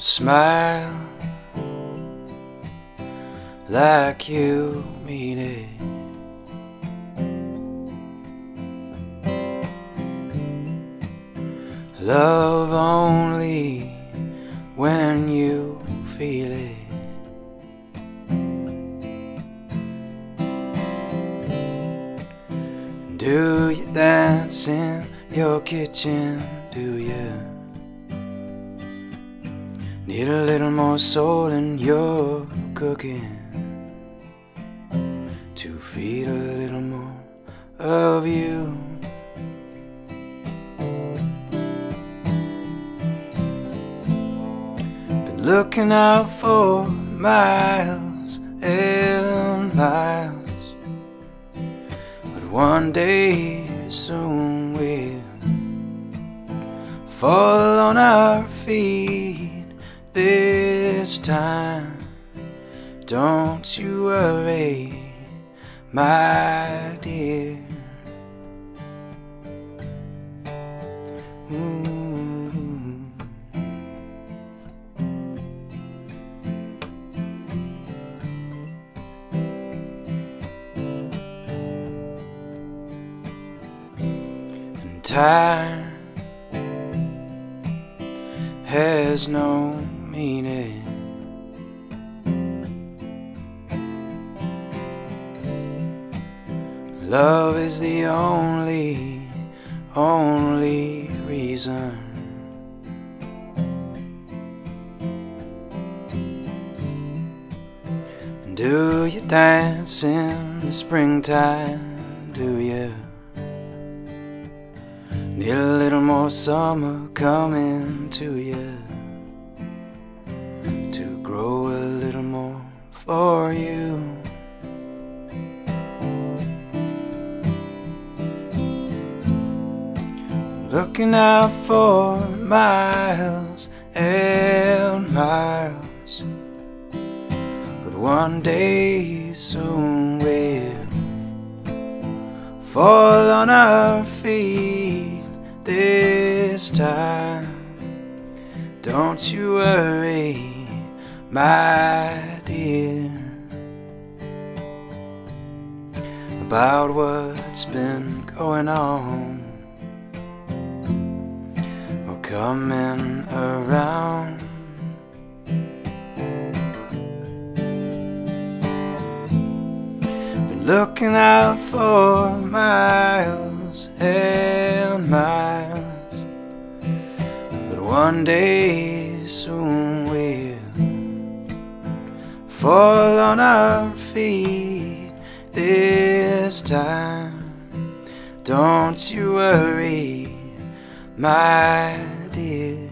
smile like you mean it. Love only when you feel it. Do you dance in your kitchen? Do you need a little more soul in your cooking to feed a little more of you? Been looking out for miles and miles, one day soon we'll fall on our feet. This time, don't you worry, my dear. Time has no meaning. Love is the only reason. Do you dance in the springtime? Do you? Need a little more summer coming to you to grow a little more for you. Looking out for miles and miles, but one day soon we'll fall on our feet. This time, don't you worry, my dear, about what's been going on or coming around. Been looking out for miles and miles, one day soon we'll fall on our feet. This time, don't you worry, my dear,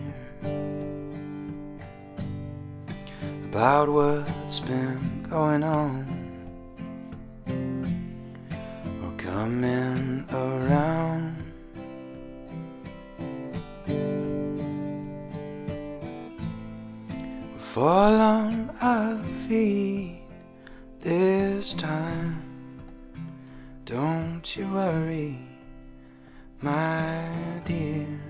about what's been going on or coming around. Fall on our feet this time. Don't you worry, my dear.